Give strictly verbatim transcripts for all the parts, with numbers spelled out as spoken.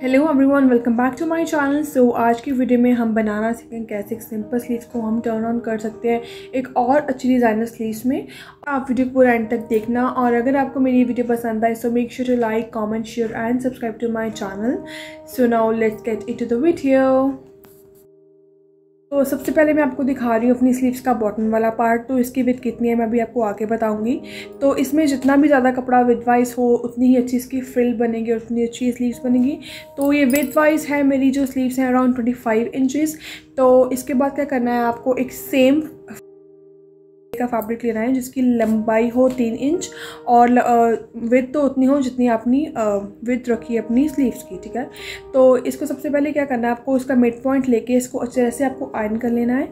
Hello everyone, welcome back to my channel. So आज की video में हम बनाना सीखेंगे कैसे एक सिंपल स्लीव्स को हम टर्न ऑन कर सकते हैं एक और अच्छी डिज़ाइनर स्लीव्स में। आप वीडियो पूरा एंड तक देखना, और अगर आपको मेरी वीडियो पसंद आए so make sure to like, comment, share and subscribe to my channel. So now let's get into the video. तो सबसे पहले मैं आपको दिखा रही हूँ अपनी स्लीव्स का बॉटम वाला पार्ट। तो इसकी विड्थ कितनी है मैं अभी आपको आगे बताऊंगी। तो इसमें जितना भी ज़्यादा कपड़ा विड्थ वाइज हो उतनी ही अच्छी इसकी फ्रिल बनेगी और उतनी अच्छी स्लीव्स बनेगी। तो ये विड्थ वाइज है, मेरी जो स्लीव्स हैं अराउंड ट्वेंटी फाइव इंचेस। तो इसके बाद क्या करना है, आपको एक सेम का फैब्रिक लेना है जिसकी लंबाई हो तीन इंच और विड्थ तो उतनी हो जितनी आपने विड्थ रखी है अपनी स्लीव्स की, ठीक है। तो इसको सबसे पहले क्या करना है, आपको इसका मिड पॉइंट लेके इसको अच्छे तरह से आपको आयरन कर लेना है,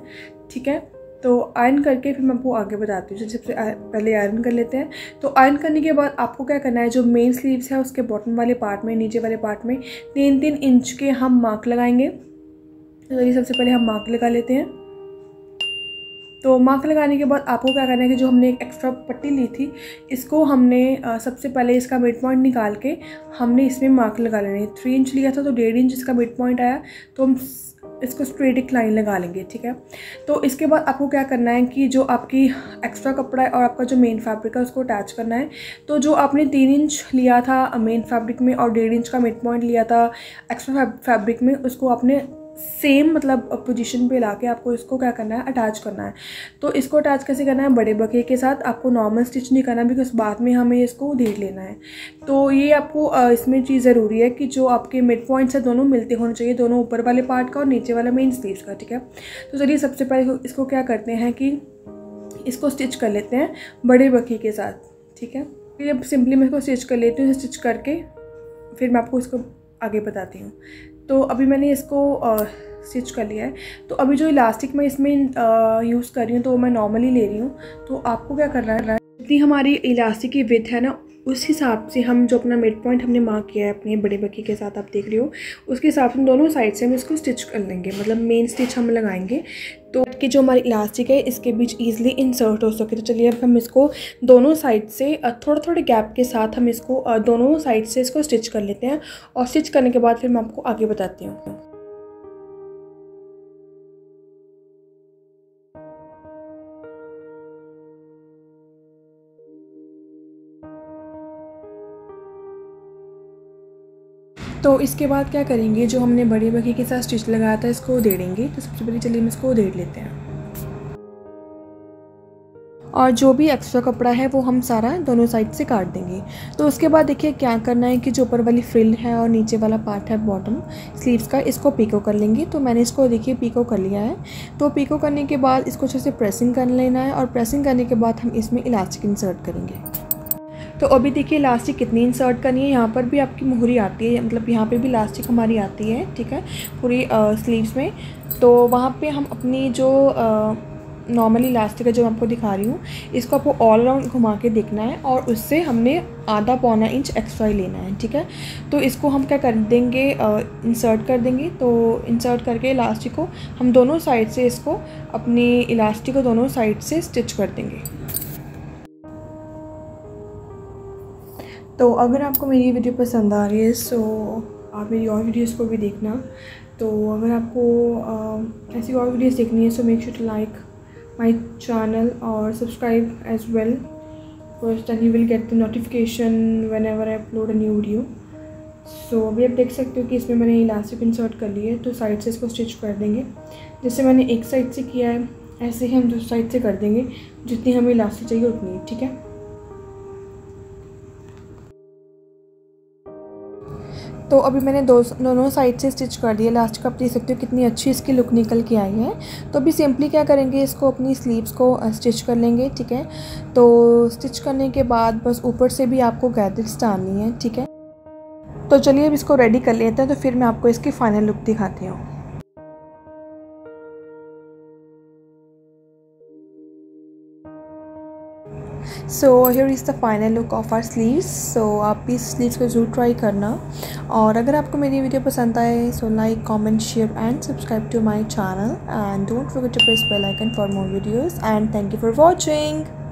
ठीक है। तो आयरन करके फिर मैं आपको आगे बताती हूँ। जैसे सबसे पहले आयरन कर लेते हैं। तो आयरन करने के बाद आपको क्या करना है, जो मेन स्लीव्स है उसके बॉटम वाले पार्ट में, नीचे वाले पार्ट में तीन तीन इंच के हम मार्क लगाएंगे। तो ये सबसे पहले हम मार्क लगा लेते हैं। तो मार्क लगाने के बाद आपको क्या करना है कि जो हमने एक एक्स्ट्रा पट्टी ली थी इसको हमने सबसे पहले इसका मिड पॉइंट निकाल के हमने इसमें मार्क लगा लेना है। थ्री इंच लिया था तो डेढ़ इंच इसका मिड पॉइंट आया, तो हम इसको स्ट्रेट एक लाइन लगा लेंगे, ठीक है। तो इसके बाद आपको क्या करना है कि जो आपकी एक्स्ट्रा कपड़ा है और आपका जो मेन फैब्रिक है उसको अटैच करना है। तो जो आपने तीन इंच लिया था मेन फैब्रिक में और डेढ़ इंच का मिड पॉइंट लिया था एक्स्ट्रा फैब्रिक में, उसको आपने सेम मतलब पोजीशन पे लाके आपको इसको क्या करना है, अटैच करना है। तो इसको अटैच कैसे करना है, बड़े बके के साथ। आपको नॉर्मल स्टिच नहीं करना बिकॉज बाद में हमें इसको घेर लेना है। तो ये आपको इसमें चीज़ ज़रूरी है कि जो आपके मिड पॉइंट्स है दोनों मिलते होने चाहिए, दोनों ऊपर वाले पार्ट का और नीचे वाला मेन स्लीव्स का, ठीक है। तो चलिए सबसे पहले इसको क्या करते हैं कि इसको स्टिच कर लेते हैं बड़े बके के साथ, ठीक है। तो ये सिंपली मैं इसको स्टिच कर लेती हूँ। स्टिच करके फिर मैं आपको इसको आगे बताती हूँ। तो अभी मैंने इसको स्टिच कर लिया है। तो अभी जो इलास्टिक मैं इसमें यूज़ कर रही हूँ तो मैं नॉर्मली ले रही हूँ। तो आपको क्या करना है, जितनी हमारी इलास्टिक की विड्थ है ना उस हिसाब से हम जो अपना मिड पॉइंट हमने मार्क किया है अपने बड़े बकी के साथ आप देख रहे हो, उसके हिसाब से हम दोनों साइड से हम इसको स्टिच कर लेंगे, मतलब मेन स्टिच हम लगाएंगे तो कि जो हमारी इलास्टिक है इसके बीच ईजिली इंसर्ट हो सके। तो चलिए अब हम इसको दोनों साइड से थोड़े थोड़े गैप के साथ हम इसको दोनों साइड से इसको स्टिच कर लेते हैं, और स्टिच करने के बाद फिर मैं आपको आगे बताती हूँ। तो इसके बाद क्या करेंगे, जो हमने बड़ी बकी के साथ स्टिच लगाया था इसको उधेड़ेंगे। तो सबसे पहले चलिए हम इसको उधेड़ लेते हैं, और जो भी एक्स्ट्रा कपड़ा है वो हम सारा दोनों साइड से काट देंगे। तो उसके बाद देखिए क्या करना है कि जो ऊपर वाली फ्रिल है और नीचे वाला पार्ट है बॉटम स्लीव्स का, इसको पीको कर लेंगे। तो मैंने इसको देखिए पीको कर लिया है। तो पीको करने के बाद इसको अच्छे से प्रेसिंग कर लेना है, और प्रेसिंग करने के बाद हम इसमें इलास्टिक इंसर्ट करेंगे। तो अभी देखिए इलास्टिक कितनी इंसर्ट करनी है, यहाँ पर भी आपकी मोहरी आती है, मतलब यहाँ पे भी इलास्टिक हमारी आती है, ठीक है, पूरी स्लीव्स में। तो वहाँ पे हम अपनी जो नॉर्मली इलास्टिक है जो मैं आपको दिखा रही हूँ इसको आपको ऑल अराउंड घुमा के देखना है, और उससे हमने आधा पौना इंच एक्स्ट्रा ही लेना है, ठीक है। तो इसको हम क्या कर देंगे, इंसर्ट कर देंगे। तो इंसर्ट करके इलास्टिक को हम दोनों साइड से इसको अपनी इलास्टिक को दोनों साइड से स्टिच कर देंगे। तो अगर आपको मेरी वीडियो पसंद आ रही है सो आप मेरी और वीडियोस को भी देखना। तो अगर आपको आ, ऐसी और वीडियोस देखनी है so make sure to like my channel और subscribe as well, because then you will get the notification whenever I upload a new video. So अभी आप देख सकते हो कि इसमें मैंने इलास्टिक इंसर्ट कर ली है। तो साइड से इसको स्टिच कर देंगे, जैसे मैंने एक साइड से किया है ऐसे ही हम दूसरी साइड से कर देंगे, जितनी हमें इलास्टिक चाहिए उतनी, ठीक है। तो अभी मैंने दो दोनों साइड से स्टिच कर दिया लास्ट का। आप देख सकते हो कितनी अच्छी इसकी लुक निकल के आई है। तो अभी सिंपली क्या करेंगे, इसको अपनी स्लीव्स को स्टिच कर लेंगे, ठीक है। तो स्टिच करने के बाद बस ऊपर से भी आपको गैदर्स डालनी है, ठीक है। तो चलिए अब इसको रेडी कर लेते हैं, तो फिर मैं आपको इसकी फाइनल लुक दिखाती हूँ। So here is the final look of our sleeves. So आप इस स्लीव्स को ज़रूर ट्राई करना, और अगर आपको मेरी वीडियो पसंद आए so like, comment, share and subscribe to my channel, and don't forget to press bell icon for more videos, and thank you for watching.